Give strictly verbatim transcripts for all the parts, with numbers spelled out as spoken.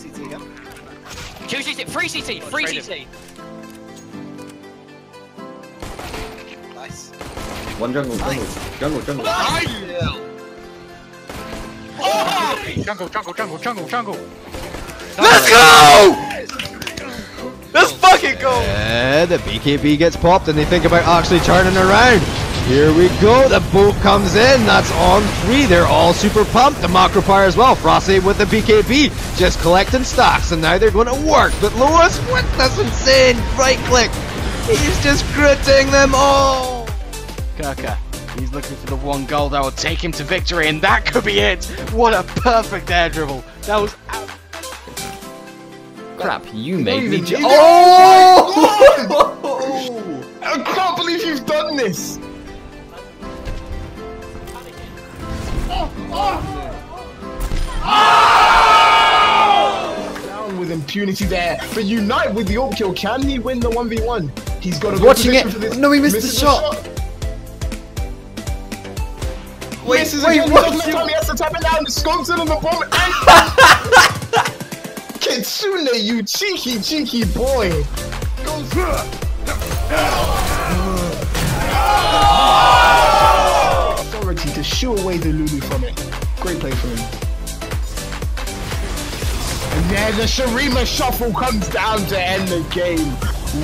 C T again. Two C T, free C T, free oh, C T. Him. Nice. One jungle, nice. jungle, jungle, jungle. Nice. Oh! Jungle, jungle, jungle, jungle, jungle. Let's go! Let's fucking go! Yeah, the B K B gets popped and they think about actually turning around. Here we go, the boat comes in, that's on three, they're all super pumped, the macro fire as well, Frosty with the B K B, just collecting stocks, and now they're going to work, but Lewis, what, that's insane, right click, he's just gritting them all! Kaka, he's looking for the one goal that will take him to victory, and that could be it! What a perfect air dribble, that was out. Crap, you made me jump. Oh! I can't believe you've done this! Oh, oh. Oh! Down with impunity there. But Unite with the AWP kill. Can he win the one v one? He's got a good watching it. For this. No, he missed, missed the, the shot. shot. Wait, misses wait, again. What? He has to tap it down. Scopes in on the bomb. Kitsune, you cheeky, cheeky boy. Go through. To shoo away the Lulu from it. Great play for him. And then the Shurima shuffle comes down to end the game.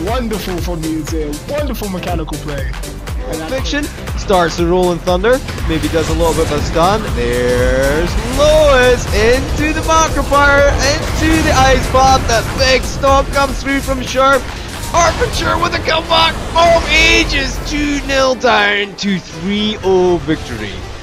Wonderful from Mewtwo. Wonderful mechanical play. And Fiction starts the Rolling Thunder. Maybe does a little bit of a stun. There's Lois into the Macrofire, into the Ice Pop. That big stomp comes through from Sharp. Arpenture with a comeback from ages, two nil down to three oh victory.